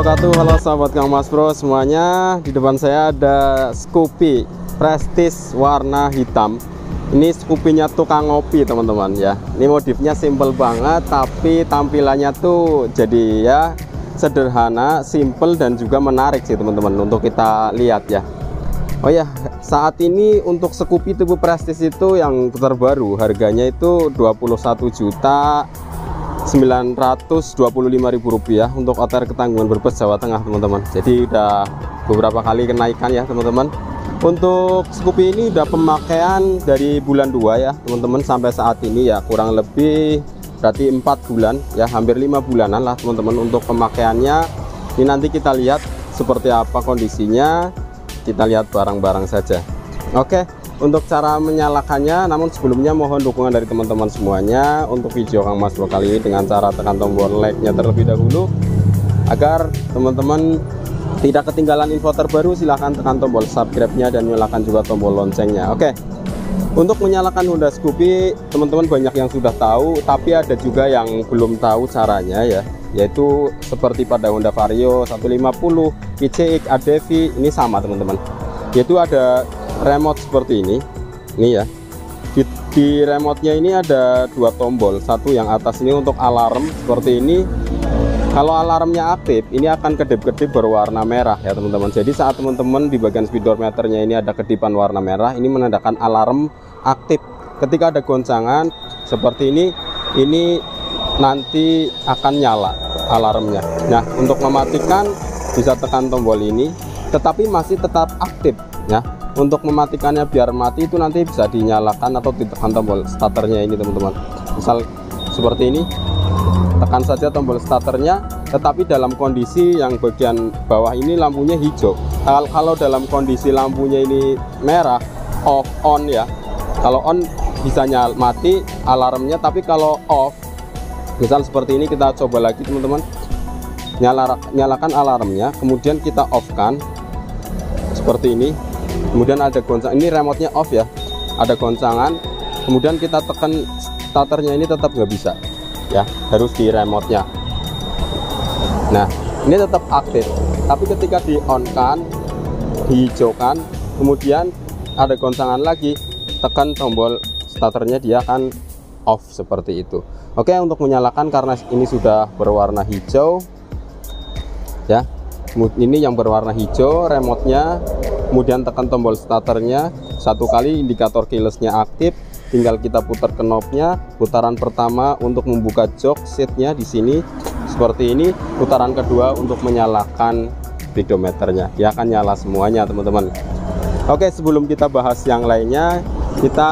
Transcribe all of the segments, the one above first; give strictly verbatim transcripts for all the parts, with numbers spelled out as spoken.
wabarakatuh. Halo sahabat Kang Mas Bro semuanya, di depan saya ada Scoopy Prestige warna hitam. Ini Scoopy-nya tukang ngopi teman-teman ya. Ini modifnya simple banget, tapi tampilannya tuh jadi ya sederhana, simple dan juga menarik sih teman-teman untuk kita lihat ya. Oh ya, saat ini untuk Scoopy tipe Prestige itu yang terbaru harganya itu dua puluh satu juta sembilan ratus dua puluh lima ribu rupiah untuk O T R ketanggungan Brebes Jawa Tengah teman-teman. Jadi udah beberapa kali kenaikan ya teman-teman. Untuk Scoopy ini udah pemakaian dari bulan dua ya teman-teman sampai saat ini ya, kurang lebih berarti empat bulan ya, hampir lima bulanan lah teman-teman untuk pemakaiannya. Ini nanti kita lihat seperti apa kondisinya, kita lihat barang-barang saja. Oke, untuk cara menyalakannya, namun sebelumnya mohon dukungan dari teman-teman semuanya untuk video Kang Mas Bro kali ini dengan cara tekan tombol like-nya terlebih dahulu agar teman-teman tidak ketinggalan info terbaru. Silahkan tekan tombol subscribe-nya dan nyalakan juga tombol loncengnya. Oke, untuk menyalakan Honda Scoopy teman-teman banyak yang sudah tahu, tapi ada juga yang belum tahu caranya ya, yaitu seperti pada Honda Vario seratus lima puluh, P C X, A D V ini sama teman-teman, yaitu ada remote seperti ini ini ya. Di, di remote-nya ini ada dua tombol, satu yang atas ini untuk alarm seperti ini. Kalau alarmnya aktif, ini akan kedip-kedip berwarna merah ya teman-teman. Jadi saat teman-teman di bagian speedometernya ini ada kedipan warna merah, ini menandakan alarm aktif. Ketika ada goncangan seperti ini, ini nanti akan nyala alarmnya. Nah, untuk mematikan bisa tekan tombol ini, tetapi masih tetap aktif ya. Untuk mematikannya biar mati itu nanti bisa dinyalakan atau ditekan tombol starternya ini teman-teman. Misal seperti ini, tekan saja tombol starternya, tetapi dalam kondisi yang bagian bawah ini lampunya hijau. Kalau dalam kondisi lampunya ini merah, off on ya. Kalau on bisa nyala mati alarmnya, tapi kalau off, misal seperti ini, kita coba lagi teman-teman, nyala, nyalakan alarmnya, kemudian kita off kan seperti ini, kemudian ada goncangan, ini remote-nya off ya, ada goncangan, kemudian kita tekan starternya ini tetap nggak bisa ya, harus di remote-nya. Nah, ini tetap aktif, tapi ketika di on kan, dihijaukan, kemudian ada goncangan lagi, tekan tombol starternya dia akan off seperti itu. Oke, untuk menyalakan karena ini sudah berwarna hijau ya, ini yang berwarna hijau remote-nya, kemudian tekan tombol starternya satu kali, indikator keyless-nya aktif. Tinggal kita putar knobnya. Putaran pertama untuk membuka jok seatnya di sini seperti ini. Putaran kedua untuk menyalakan speedometernya. Dia akan nyala semuanya teman-teman. Oke, sebelum kita bahas yang lainnya, kita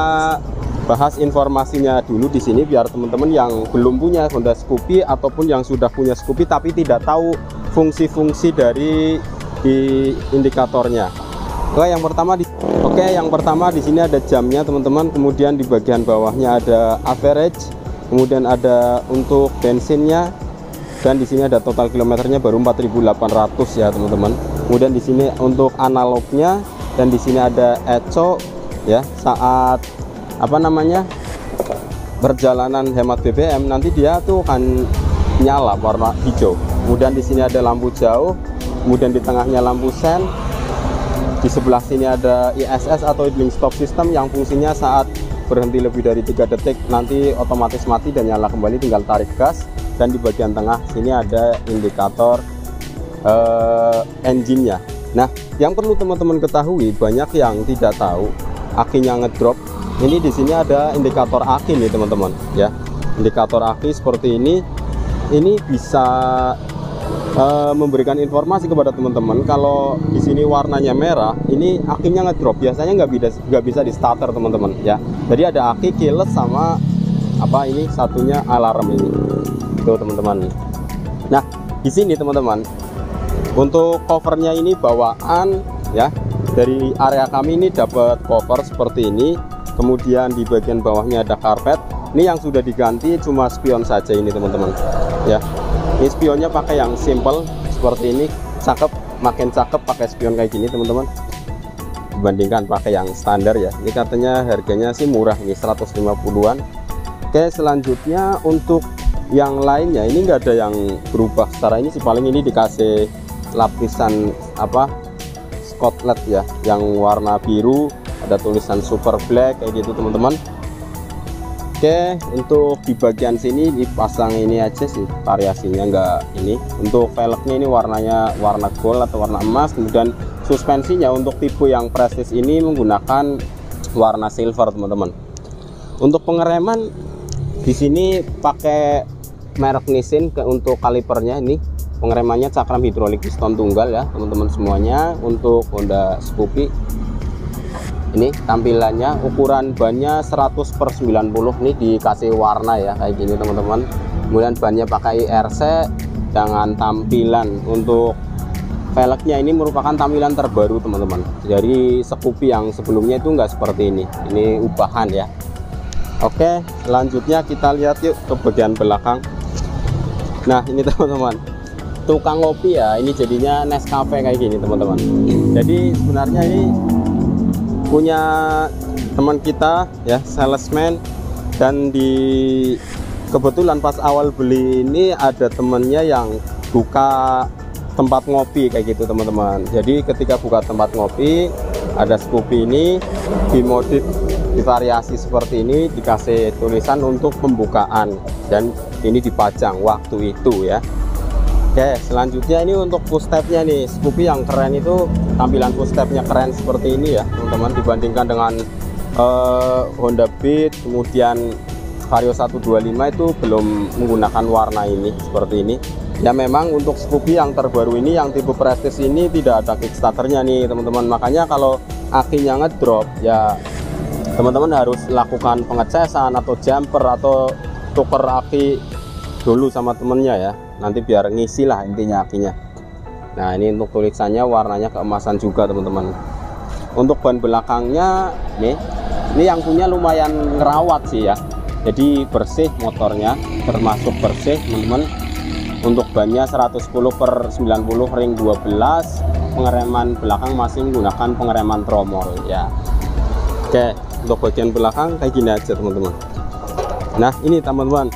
bahas informasinya dulu di sini biar teman-teman yang belum punya Honda Scoopy ataupun yang sudah punya Scoopy tapi tidak tahu fungsi-fungsi dari di indikatornya. Oke, yang pertama di Oke, yang pertama di sini ada jamnya teman-teman. Kemudian di bagian bawahnya ada average, kemudian ada untuk bensinnya, dan di sini ada total kilometernya baru empat ribu delapan ratus ya teman-teman. Kemudian di sini untuk analognya, dan di sini ada eco ya, saat apa namanya perjalanan hemat B B M nanti dia tuh akan nyala warna hijau. Kemudian di sini ada lampu jauh, kemudian di tengahnya lampu sen. Di sebelah sini ada I S S atau idling stop system yang fungsinya saat berhenti lebih dari tiga detik nanti otomatis mati dan nyala kembali, tinggal tarik gas. Dan di bagian tengah sini ada indikator uh, engine-nya. Nah, yang perlu teman-teman ketahui, banyak yang tidak tahu akinya ngedrop. Ini di sini ada indikator aki nih teman-teman ya. Indikator aki seperti ini, ini bisa Uh, memberikan informasi kepada teman-teman kalau di sini warnanya merah, ini akinya ngedrop. Biasanya nggak bisa nggak bisa di starter teman-teman ya. Jadi ada aki, keyless, sama apa ini satunya alarm ini tuh teman-teman. Nah, di sini teman-teman untuk covernya ini bawaan ya, dari area kami ini dapat cover seperti ini. Kemudian di bagian bawahnya ada karpet. Ini yang sudah diganti cuma spion saja ini teman-teman ya. Ini spionnya pakai yang simple seperti ini, cakep, makin cakep pakai spion kayak gini teman-teman dibandingkan pakai yang standar ya. Ini katanya harganya sih murah nih, seratus lima puluhan. Oke, selanjutnya untuk yang lainnya ini enggak ada yang berubah secara ini sih, paling ini dikasih lapisan apa skotlet ya yang warna biru, ada tulisan super black kayak gitu teman-teman. Oke, untuk di bagian sini dipasang ini aja sih, variasinya enggak ini. Untuk velgnya ini warnanya warna gold atau warna emas, kemudian suspensinya untuk tipe yang Prestige ini menggunakan warna silver teman-teman. Untuk pengereman di sini pakai merek Nissin untuk kalipernya, ini pengeremannya cakram hidrolik piston tunggal ya teman-teman semuanya. Untuk Honda Scoopy ini tampilannya, ukuran bannya seratus per sembilan puluh, nih dikasih warna ya kayak gini teman-teman. Kemudian bannya pakai I R C dengan tampilan untuk velgnya ini merupakan tampilan terbaru teman-teman. Jadi Scoopy yang sebelumnya itu nggak seperti ini, ini ubahan ya. Oke, selanjutnya kita lihat yuk ke bagian belakang. Nah ini teman-teman, tukang kopi ya, ini jadinya Nescafe kayak gini teman-teman. Jadi sebenarnya ini punya teman kita ya, salesman, dan di kebetulan pas awal beli ini ada temennya yang buka tempat ngopi kayak gitu teman-teman. Jadi ketika buka tempat ngopi ada Scoopy ini dimodif, divariasi seperti ini, dikasih tulisan untuk pembukaan dan ini dipajang waktu itu ya. Oke, selanjutnya ini untuk footstepnya nih, Scoopy yang keren itu tampilan footstepnya keren seperti ini ya teman-teman, dibandingkan dengan eh, Honda Beat, kemudian Vario seratus dua puluh lima itu belum menggunakan warna ini seperti ini ya. Memang untuk Scoopy yang terbaru ini, yang tipe Prestige ini tidak ada kickstarternya nih teman-teman, makanya kalau akinya ngedrop ya teman-teman harus lakukan pengecesan atau jumper atau tuker aki dulu sama temennya ya, nanti biar ngisi lah intinya akinya. Nah ini untuk tulisannya warnanya keemasan juga teman-teman. Untuk ban belakangnya nih, ini yang punya lumayan ngerawat sih ya, jadi bersih motornya, termasuk bersih teman-teman. Untuk bannya seratus sepuluh per sembilan puluh ring dua belas, pengereman belakang masih menggunakan pengereman tromol ya. Oke, untuk bagian belakang kayak gini aja teman-teman. Nah ini teman-teman,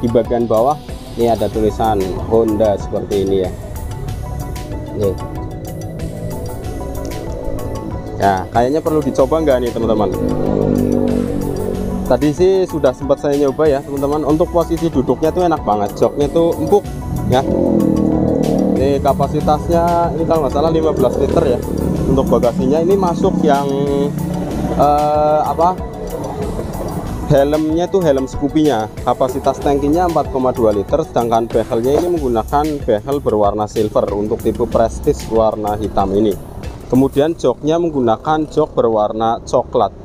di bagian bawah ini ada tulisan Honda seperti ini ya. Nih. Nah, kayaknya perlu dicoba nggak nih teman-teman? Tadi sih sudah sempat saya nyoba ya teman-teman. Untuk posisi duduknya tuh enak banget, joknya tuh empuk ya. Ini kapasitasnya ini kalau nggak salah lima belas liter ya. Untuk bagasinya ini masuk yang eh, apa? Helmnya tuh helm Scoopy-nya, kapasitas tankinya empat koma dua liter, sedangkan behelnya ini menggunakan behel berwarna silver untuk tipe Prestige warna hitam ini. Kemudian joknya menggunakan jok berwarna coklat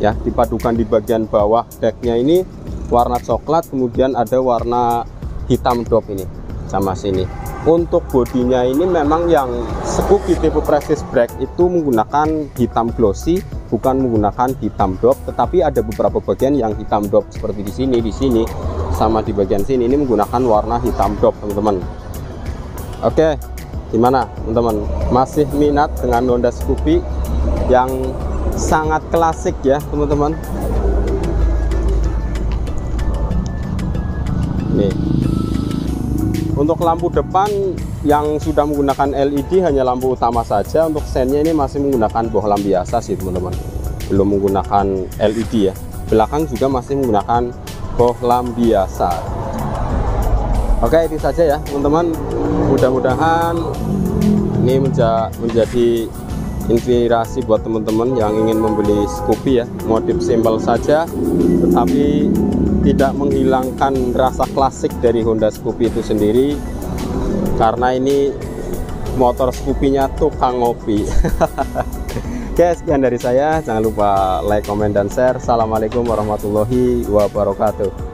ya, dipadukan di bagian bawah decknya ini warna coklat, kemudian ada warna hitam dop ini sama sini. Untuk bodinya ini memang yang Scoopy tipe Prestige Black itu menggunakan hitam glossy, bukan menggunakan hitam drop, tetapi ada beberapa bagian yang hitam drop seperti di sini, di sini, sama di bagian sini ini menggunakan warna hitam drop teman-teman. Oke, gimana teman-teman? Masih minat dengan Honda Scoopy yang sangat klasik ya teman-teman? Nih, untuk lampu depan yang sudah menggunakan L E D hanya lampu utama saja. Untuk seinnya ini masih menggunakan bohlam biasa sih teman-teman, belum menggunakan L E D ya. Belakang juga masih menggunakan bohlam biasa. Oke, itu saja ya teman-teman, mudah-mudahan ini menja menjadi inspirasi buat teman-teman yang ingin membeli Scoopy ya. Modif simpel saja tetapi tidak menghilangkan rasa klasik dari Honda Scoopy itu sendiri, karena ini motor Scoopy-nya tukang ngopi. Oke, sekian dari saya, jangan lupa like, comment, dan share. Assalamualaikum warahmatullahi wabarakatuh.